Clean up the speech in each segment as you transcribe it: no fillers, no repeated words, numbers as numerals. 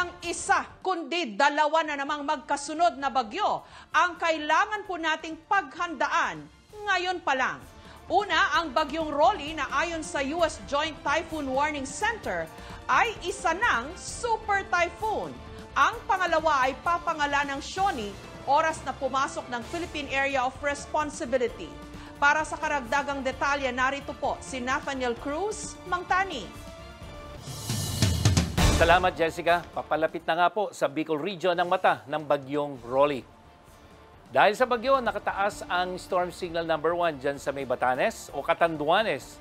lang isa, kundi dalawa na namang magkasunod na bagyo ang kailangan po nating paghandaan ngayon pa lang. Una, ang bagyong Rolly na ayon sa US Joint Typhoon Warning Center ay isa ng super typhoon. Ang pangalawa ay papangalan ng Shoney oras na pumasok ng Philippine Area of Responsibility. Para sa karagdagang detalye, narito po si Nathaniel Cruz, Mangtani. Salamat, Jessica. Papalapit na nga po sa Bicol Region ang mata ng bagyong Rolly. Dahil sa bagyo, nakataas ang storm signal number 1 dyan sa may Batanes o Catanduanes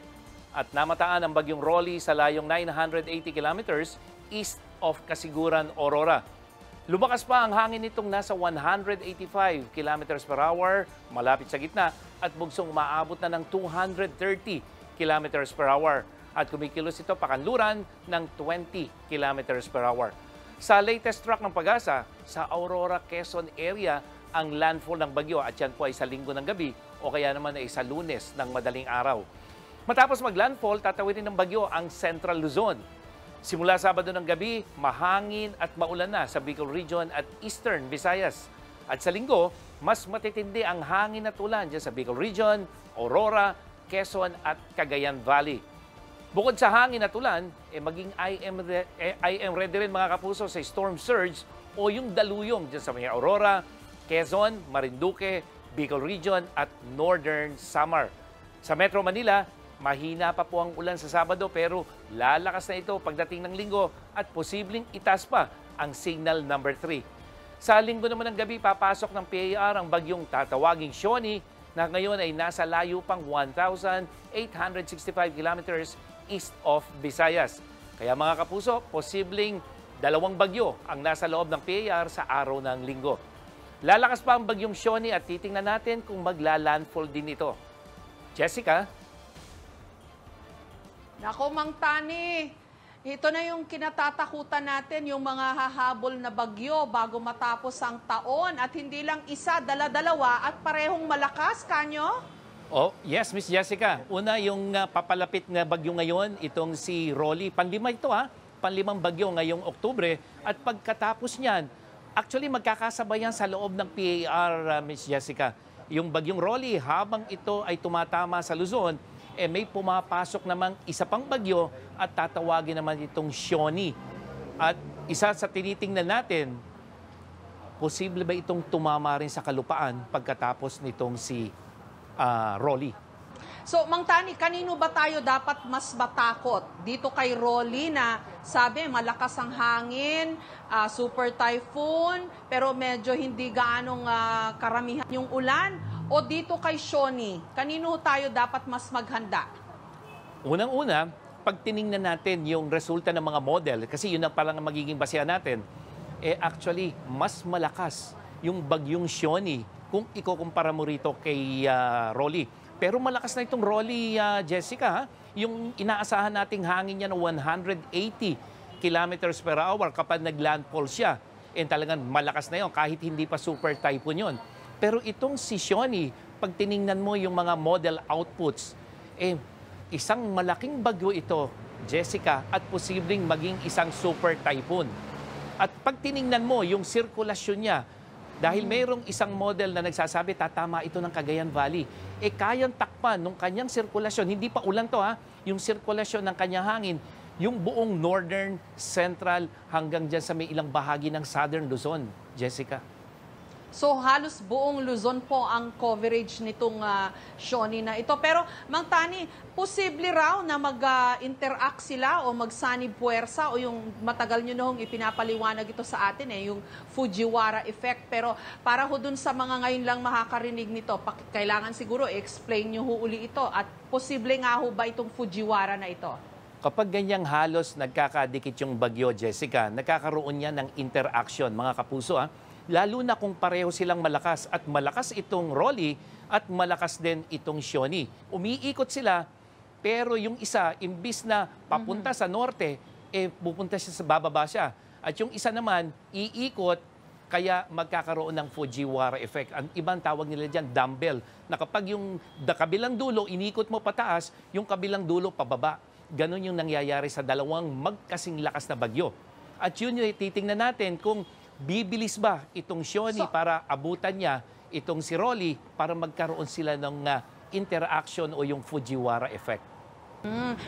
at namataan ang bagyong Rolly sa layong 980 kilometers east of Casiguran, Aurora. Lumakas pa ang hangin nitong nasa 185 kilometers per hour malapit sa gitna at bugsong umaabot na ng 230 kilometers per hour at kumikilos ito pakanluran ng 20 kilometers per hour. Sa latest track ng Pagasa, sa Aurora, Quezon area, ang landfall ng bagyo at yan po ay sa linggo ng gabi o kaya naman ay sa Lunes ng madaling araw. Matapos mag-landfall, tatawirin ng bagyo ang Central Luzon. Simula Sabado ng gabi, mahangin at maulan na sa Bicol Region at Eastern Visayas. At sa linggo, mas matitindi ang hangin at ulan dyan sa Bicol Region, Aurora, Quezon at Cagayan Valley. Bukod sa hangin at ulan, maging I am ready rin mga kapuso sa storm surge o yung daluyong dyan sa mga Aurora, Quezon, Marinduque, Bicol Region at Northern Samar. Sa Metro Manila, mahina pa po ang ulan sa Sabado pero lalakas na ito pagdating ng Linggo at posibleng itaas pa ang signal number 3. Sa Linggo naman ng gabi, papasok ng PAR ang bagyong tatawaging Shoney na ngayon ay nasa layo pang 1,865 kilometers east of Visayas. Kaya mga kapuso, posibleng dalawang bagyo ang nasa loob ng PAR sa araw ng Linggo. Lalakas pa ang bagyong Shoney at titingnan natin kung magla-landfall din ito. Jessica? Nako, Mang Tani. Ito na yung kinatatakutan natin, yung mga hahabol na bagyo bago matapos ang taon. At hindi lang isa, dala-dalawa at parehong malakas, Kanyo? Oh, yes, Miss Jessica. Una, yung papalapit na bagyo ngayon, itong si Rolly. Panlima ito, ha? Panlimang bagyo ngayong Oktubre. At pagkatapos niyan, actually, magkakasabay yan sa loob ng PAR, Ms. Jessica. Yung bagyong Rolly, habang ito ay tumatama sa Luzon, may pumapasok namang isa pang bagyo at tatawagin naman itong Shoney. At isa sa tinitingnan natin, posible ba itong tumama rin sa kalupaan pagkatapos nitong si Rolly? So, Mang Tani, kanino ba tayo dapat mas matakot? Dito kay Rolly na sabi malakas ang hangin, super typhoon, pero medyo hindi gaanong karamihan yung ulan. O dito kay Shoney, kanino tayo dapat mas maghanda? Unang-una, pag tiningnan natin yung resulta ng mga model, kasi yun ang parang magiging basehan natin, actually, mas malakas yung bagyong Shoney kung ikukumpara mo rito kay Rolly. Pero malakas na itong Rolly, Jessica. Ha? Yung inaasahan nating hangin niya ng 180 kilometers per hour kapag nag-landfall siya. And talagang malakas na yon kahit hindi pa super typhoon yun. Pero itong si Shoney, pag tiningnan mo yung mga model outputs, isang malaking bagyo ito, Jessica, at posibleng maging isang super typhoon. At pag tiningnan mo yung sirkulasyon niya, dahil mayroong isang model na nagsasabi, tatama ito ng Cagayan Valley. Kayang takpan nung kanyang sirkulasyon, hindi pa ulan to ha, yung sirkulasyon ng kanyang hangin, yung buong northern, central, hanggang dyan sa may ilang bahagi ng southern Luzon, Jessica. So halos buong Luzon po ang coverage nitong Shoney na ito. Pero Mang Tani, posible raw na mag-interact sila o magsanib puwersa o yung matagal nyo noong ipinapaliwanag ito sa atin, yung Fujiwara effect. Pero para ho dun sa mga ngayon lang makakarinig nito, kailangan siguro explain nyo ho uli ito. At posible nga ho ba itong Fujiwara na ito? Kapag ganyang halos nagkakadikit yung bagyo, Jessica, nagkakaroon yan ng interaction, mga kapuso ha? Lalo na kung pareho silang malakas at malakas itong Rolly at malakas din itong Shoney. Umiikot sila pero yung isa imbis na papunta sa norte, pupunta siya sa bababa siya. At yung isa naman iikot kaya magkakaroon ng Fujiwara effect. Ang ibang tawag nila dyan, dumbbell. Na kapag yung kabilang dulo inikot mo pataas, yung kabilang dulo pababa. Ganon yung nangyayari sa dalawang magkasing lakas na bagyo. At yun yung titingnan natin kung bibilis ba itong Shoney para abutan niya itong si Rolly para magkaroon sila ng interaction o yung Fujiwara effect.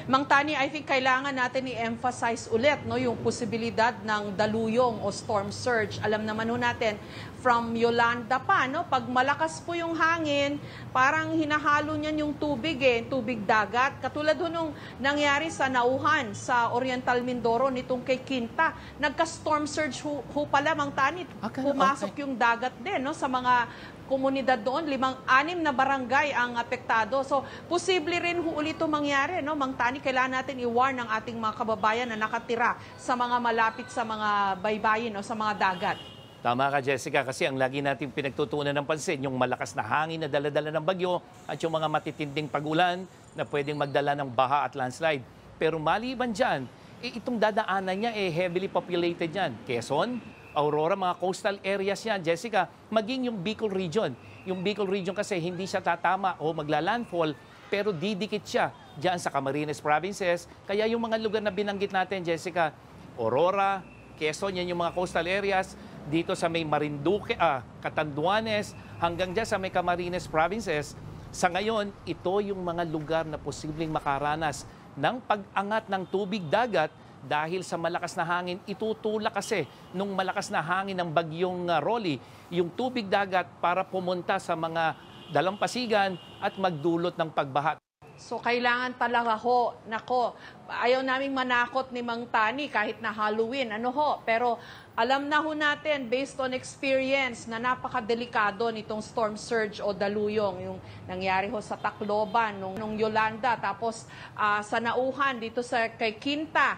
Mang Tani, I think kailangan natin i-emphasize ulit yung posibilidad ng daluyong o storm surge. Alam naman natin from Yolanda pa, pag malakas po yung hangin, parang hinahalo niyan yung tubig, tubig dagat. Katulad nung nangyari sa Nauhan, sa Oriental Mindoro, nitong kay Quinta, nagka-storm surge ho pala, Mang Tani. Pumasok yung dagat din sa mga komunidad doon, 5-6 na barangay ang apektado. So, posible rin ulit ito mangyari, Mang Tani, kailangan natin i-warn ng ating mga kababayan na nakatira sa mga malapit sa mga baybayin o sa mga dagat. Tama ka, Jessica, kasi ang lagi natin pinagtutuunan ng pansin, yung malakas na hangin na daladala ng bagyo at yung mga matitinding pag-ulan na pwedeng magdala ng baha at landslide. Pero maliban dyan, itong dadaanan niya, heavily populated yan. Quezon, Aurora, mga coastal areas yan, Jessica, maging yung Bicol Region. Yung Bicol Region kasi hindi siya tatama o magla-landfall, pero didikit siya dyan sa Camarines Provinces. Kaya yung mga lugar na binanggit natin, Jessica, Aurora, Quezon, yan yung mga coastal areas. Dito sa may Marinduque, Catanduanes, hanggang dyan sa may Camarines Provinces. Sa ngayon, ito yung mga lugar na posibleng makaranas ng pag-angat ng tubig dagat dahil sa malakas na hangin. Itutulak kasi nung malakas na hangin ng bagyong Rolly yung tubig dagat para pumunta sa mga dalampasigan at magdulot ng pagbaha. So kailangan talaga ayaw naming manakot ni Mang Tani kahit na Halloween, pero alam na natin based on experience na napakadelikado nitong storm surge o daluyong, yung nangyari sa Tacloban, nung Yolanda, tapos sa Nauhan, dito sa kay Quinta.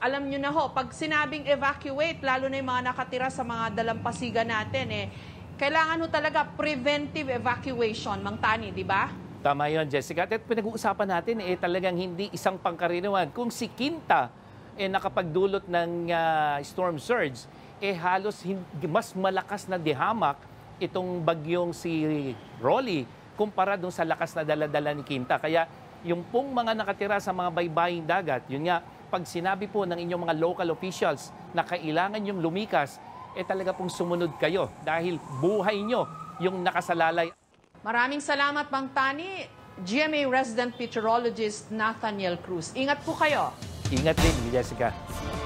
Alam nyo pag sinabing evacuate, lalo na yung mga nakatira sa mga dalampasigan natin, kailangan talaga preventive evacuation, Mang Tani, di ba? Tama yun, Jessica. At pinag-uusapan natin, talagang hindi isang pangkaraniwan. Kung si Quinta nakapagdulot ng storm surge, halos mas malakas na dihamak itong bagyong si Rolly kumpara doon sa lakas na daladala ni Quinta. Kaya yung pong mga nakatira sa mga baybaying dagat, yun nga, pag sinabi po ng inyong mga local officials na kailangan yung lumikas, talaga pong sumunod kayo dahil buhay nyo yung nakasalalay. Maraming salamat, Mang Tani. GMA resident meteorologist Nathaniel Cruz. Ingat po kayo. Ingat din, Jessica.